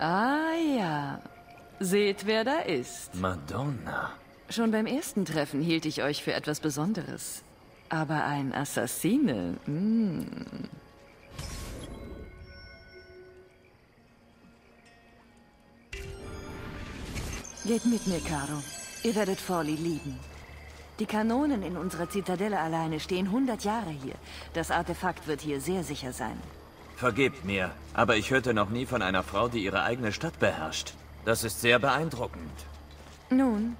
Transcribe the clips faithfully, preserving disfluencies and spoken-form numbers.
Ah ja, seht, wer da ist. Madonna. Schon beim ersten Treffen hielt ich euch für etwas Besonderes. Aber ein Assassine, mm. Geht mit mir, Caro. Ihr werdet Forli lieben. Die Kanonen in unserer Zitadelle alleine stehen hundert Jahre hier. Das Artefakt wird hier sehr sicher sein. Vergebt mir, aber ich hörte noch nie von einer Frau, die ihre eigene Stadt beherrscht. Das ist sehr beeindruckend. Nun,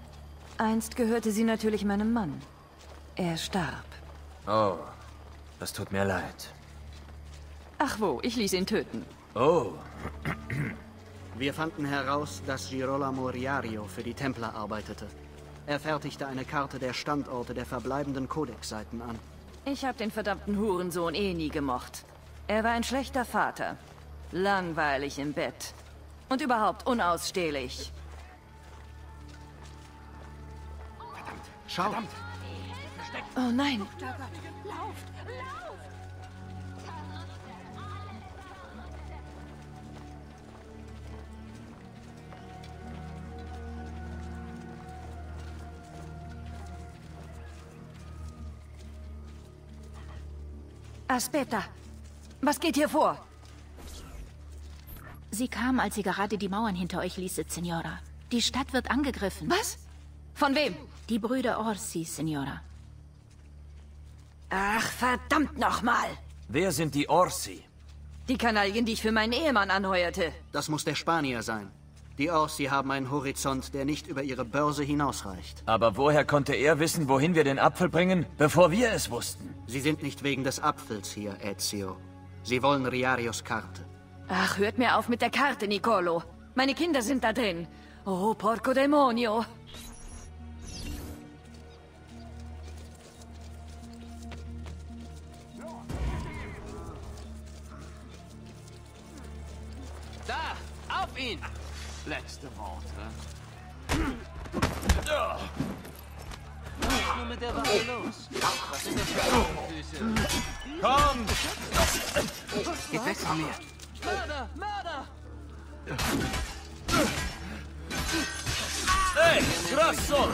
einst gehörte sie natürlich meinem Mann. Er starb. Oh, das tut mir leid. Ach wo, ich ließ ihn töten. Oh. Wir fanden heraus, dass Girolamo Riario für die Templer arbeitete. Er fertigte eine Karte der Standorte der verbleibenden Codex-Seiten an. Ich habe den verdammten Hurensohn eh nie gemocht. Er war ein schlechter Vater. Langweilig im Bett. Und überhaupt unausstehlich. Verdammt, schau! Verdammt. Oh nein! Aspetta, was geht hier vor? Sie kam, als sie gerade die Mauern hinter euch ließet, Signora. Die Stadt wird angegriffen. Was? Von wem? Die Brüder Orsi, Signora. Ach, verdammt nochmal! Wer sind die Orsi? Die Kanaillen, die ich für meinen Ehemann anheuerte. Das muss der Spanier sein. Die Orsi haben einen Horizont, der nicht über ihre Börse hinausreicht. Aber woher konnte er wissen, wohin wir den Apfel bringen, bevor wir es wussten? Sie sind nicht wegen des Apfels hier, Ezio. Sie wollen Riarios Karte. Ach, hört mir auf mit der Karte, Nicolo. Meine Kinder sind da drin. Oh, porco demonio. Ihn. Letzte Worte. Was ist nur mit der Waffe los? Was ist das für Füße? Komm! Geht weg von mir! Mörder! Mörder! Hey, Krasso!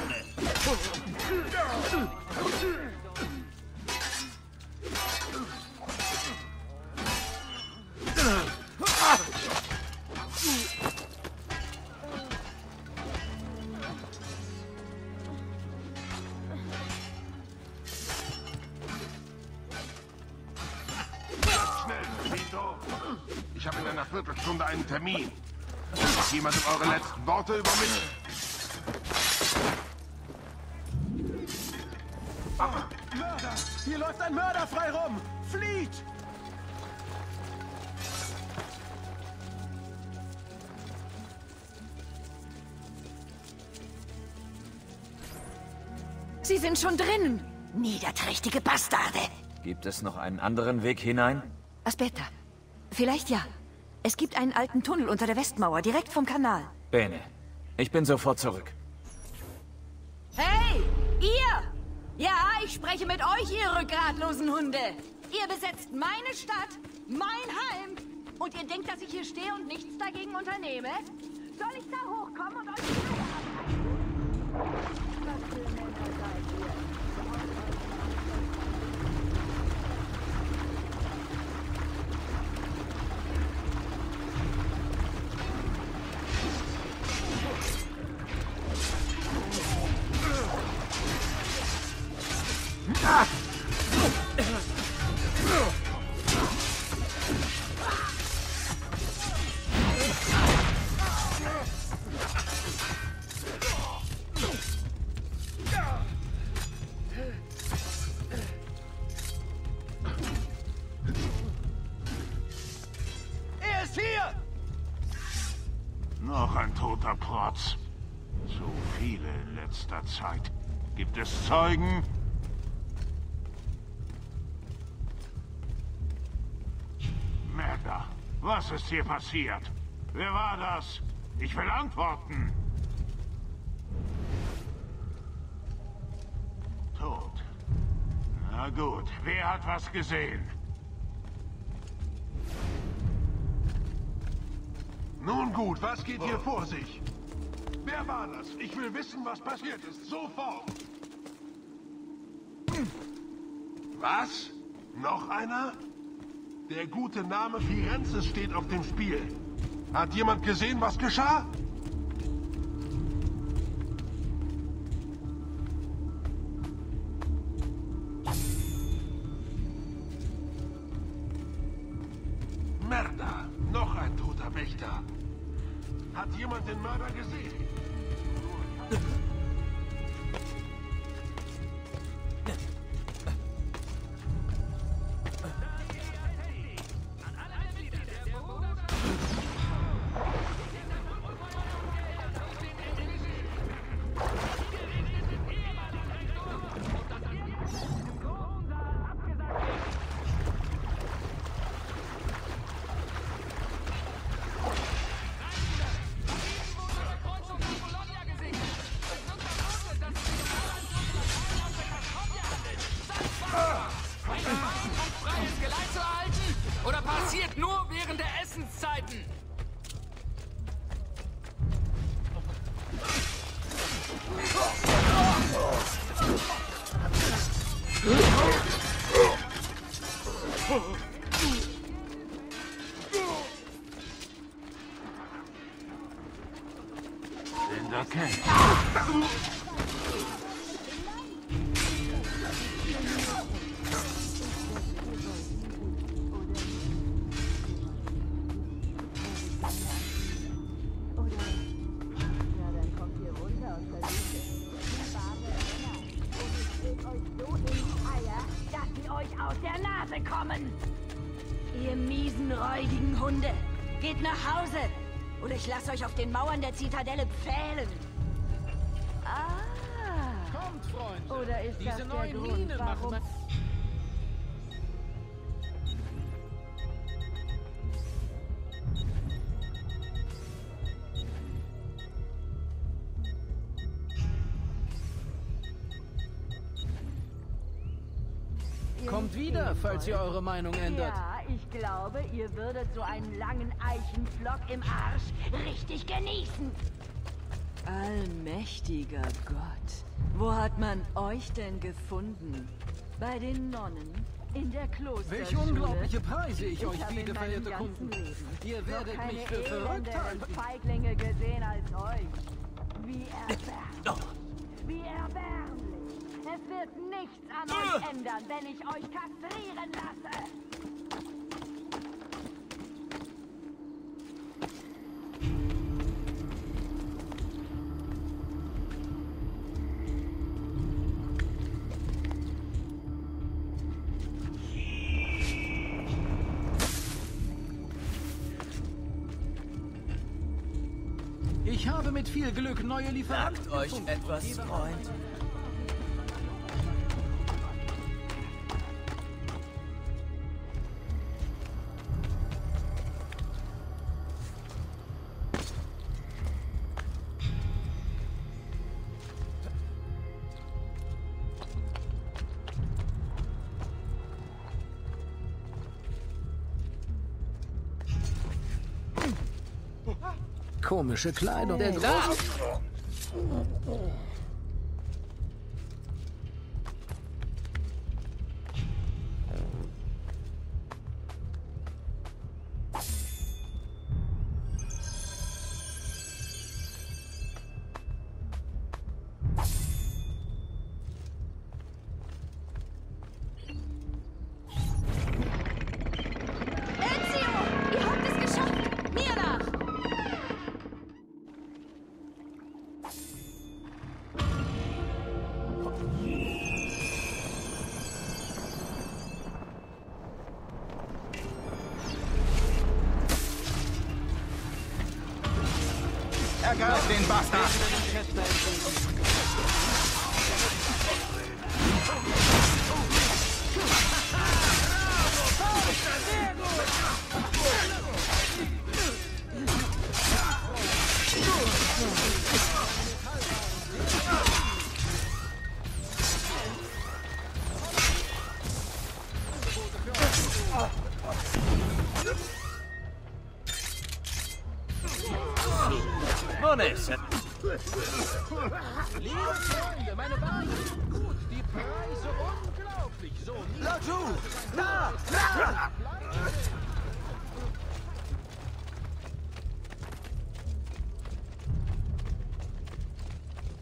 Ich habe in einer Viertelstunde einen Termin. Hat jemand eure letzten Worte übermittelt? Oh, Mörder! Hier läuft ein Mörder frei rum! Flieht! Sie sind schon drinnen! Niederträchtige Bastarde! Gibt es noch einen anderen Weg hinein? Aspetta. Vielleicht ja. Es gibt einen alten Tunnel unter der Westmauer, direkt vom Kanal. Bene. Ich bin sofort zurück. Hey! Ihr! Ja, ich spreche mit euch, ihr rückgratlosen Hunde! Ihr besetzt meine Stadt, mein Heim! Und ihr denkt, dass ich hier stehe und nichts dagegen unternehme? Soll ich da hochkommen und euch... Was für Männer seid ihr? Noch ein toter Protz. So viele in letzter Zeit. Gibt es Zeugen? Mörder, was ist hier passiert? Wer war das? Ich will Antworten. Tot. Na gut, wer hat was gesehen? Nun gut, was geht hier vor sich? Wer war das? Ich will wissen, was passiert ist. Sofort! Was? Noch einer? Der gute Name Firenze steht auf dem Spiel. Hat jemand gesehen, was geschah? Merda! Noch ein toter Wächter. Hat jemand den Mörder gesehen? Ich lasse euch auf den Mauern der Zitadelle pfählen. Ah. Kommt, Freunde. Oder ist das der Grund, warum... Kommt wieder, falls ihr eure Meinung ändert. Ja. Ich glaube, ihr würdet so einen langen Eichenflock im Arsch richtig genießen. Allmächtiger Gott, wo hat man euch denn gefunden? Bei den Nonnen, in der Klosterschule. Welche unglaubliche Preise ich, ich euch biete, verehrte Kunden. Ihr werdet mich für verrückt halten. Feiglinge gesehen als euch. Wie erbärmlich. Wie erbärmlich. Es wird nichts an euch ändern, wenn ich euch kastrieren lasse. Ich habe mit viel Glück neue Lieferanten. Sagt euch etwas, Freund. Komische Kleidung. Der Krasso. Den Bastard! Jones. Liebe meine Beine. Gut, die Preise unglaublich. So, da, da.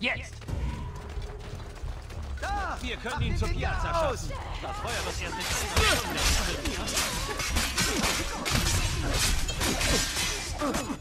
Jetzt! Da! Wir können ihn zur Piazza schaffen. Das Feuer wird erst in einer Stunde.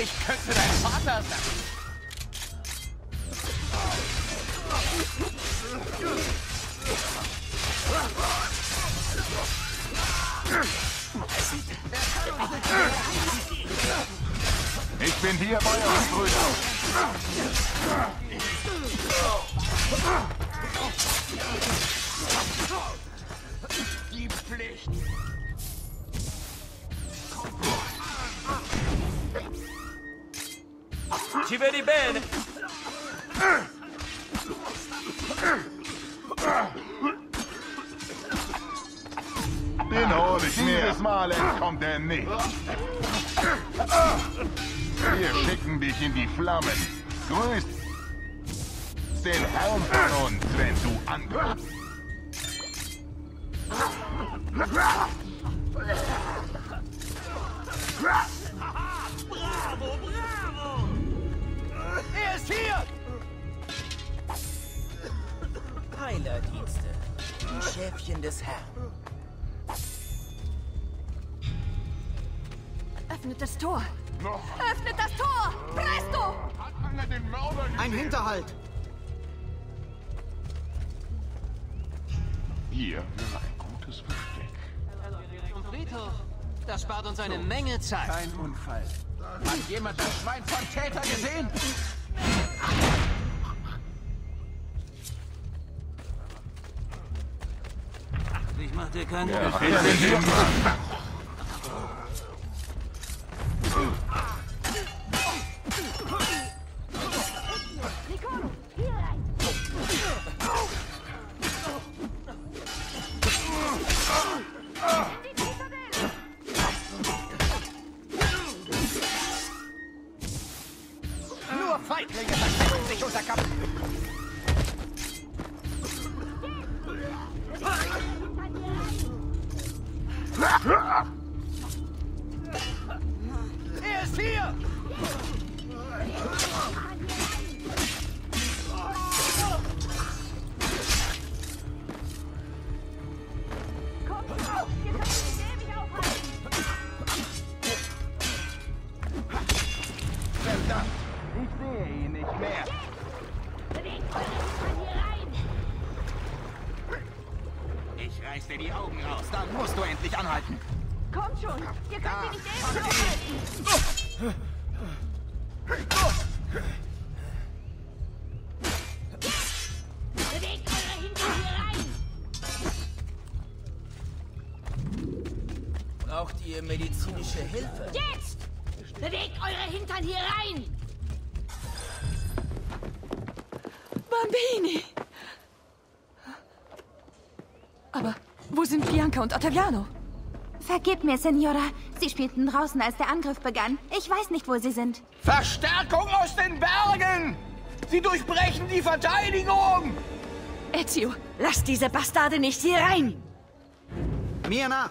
Ich könnte dein Vater sein. Ich bin hier bei euch, Brüder. Die Pflicht. Ci vedi bene? Den hol ich mir. Dieses Mal entkommt er nicht. Wir schicken dich in die Flammen. Grüß den Raum von uns, wenn du ankommst. Bravo, bravo! Er ist hier! Heilerdienste, die Schäfchen des Herrn. Öffnet das Tor! Noch. Öffnet das Tor! Presto! Hat einer den Mörder gesehen? Ein Hinterhalt! Hier wäre ein gutes Versteck. Und Friedhof, das spart uns eine so. Menge Zeit. Kein Unfall. Hat jemand das Schwein von Täter gesehen? Ich mach dir keinen ja, Nicolo, hier rein! Nur Feiglinge verstecken sich unter Kampf! Er ist hier! Medizinische Hilfe. Jetzt! Bewegt eure Hintern hier rein! Bambini! Aber wo sind Bianca und Ottaviano? Vergib mir, Signora. Sie spielten draußen, als der Angriff begann. Ich weiß nicht, wo sie sind. Verstärkung aus den Bergen! Sie durchbrechen die Verteidigung! Ezio, lass diese Bastarde nicht hier rein! Mir nach!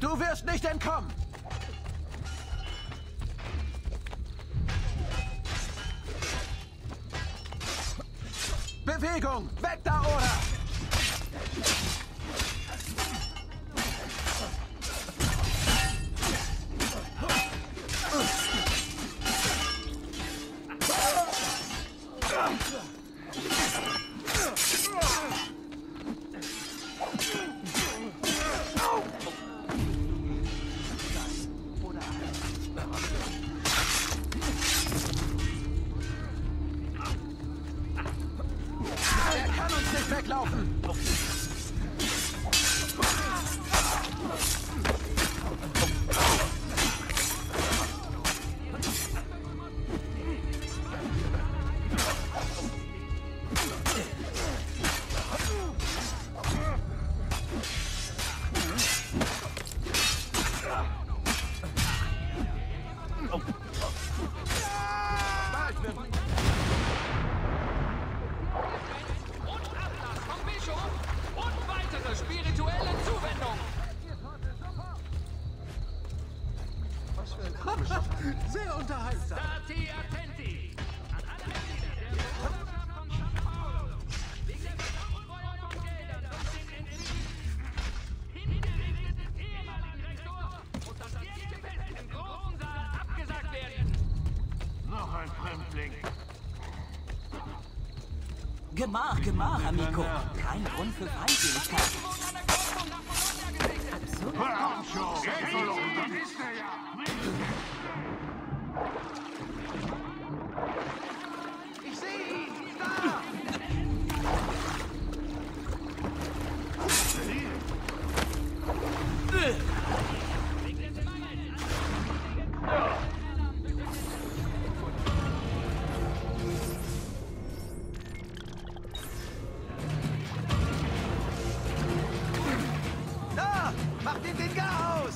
Du wirst nicht entkommen! Bewegung! Weg da, oder! Er kann uns nicht weglaufen. Sehr unterhaltsam. Stati attenti. Noch ein Fremdling. Gemach, gemach, Amico. Kein Grund für Feindseligkeit. Ich sehe ihn! Da! Da! Mach den den Gar aus!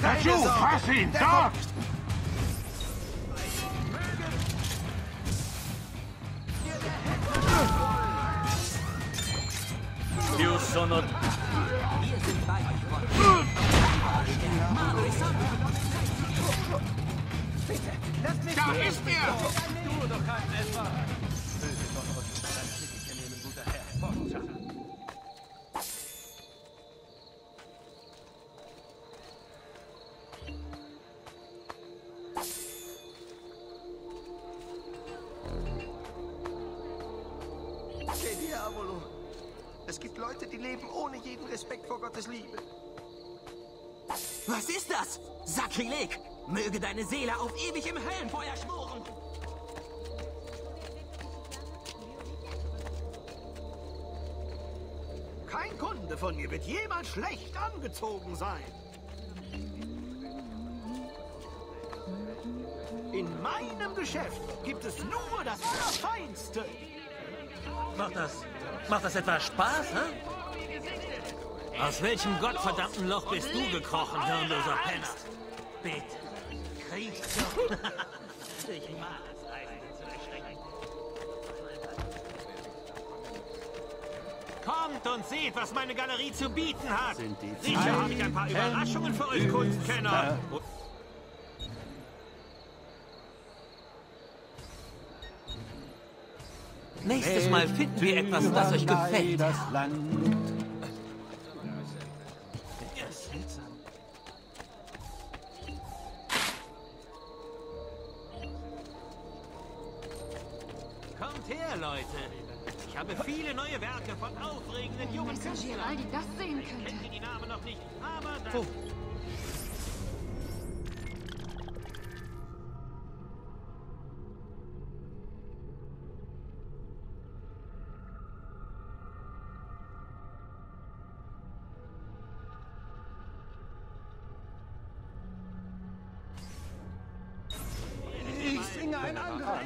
Dazu, fass ihn, da! Più sono... Wir sind bei euch, Gott. Bitte, lasst mich... Da ist er! Du doch keinen Elfer! Böse von euch, dann krieg ich in jedem guter Herr. Botschaft! Es gibt Leute, die leben ohne jeden Respekt vor Gottes Liebe. Was ist das? Sakrileg! Möge deine Seele auf ewig im Höllenfeuer schmoren! Kein Kunde von mir wird jemals schlecht angezogen sein. In meinem Geschäft gibt es nur das Allerfeinste. Macht das, macht das etwa Spaß, hä? Aus welchem gottverdammten Loch bist du gekrochen, hirnloser Penner? Bitte, krieg doch. Ich mag es eigentlich zu erschrecken. Kommt und seht, was meine Galerie zu bieten hat. Sicher habe ich ein paar Überraschungen für euch Kunstkenner. Nächstes Mal finden wir etwas, das euch gefällt. Das Land. Kommt her, Leute. Ich habe viele neue Werke von aufregenden jungen Künstlern. Giraldi das sehen könnte. Ich kenne die Namen noch nicht, aber das...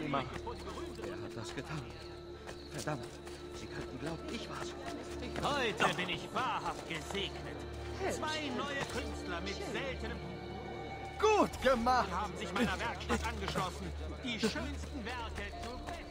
Wer hat das getan? Verdammt, Sie könnten glauben, ich war's. Heute Doch. bin ich wahrhaft gesegnet. Zwei neue Künstler mit seltenem... Gut gemacht! ...haben sich meiner Werkstatt angeschlossen. Die schönsten Werke zu...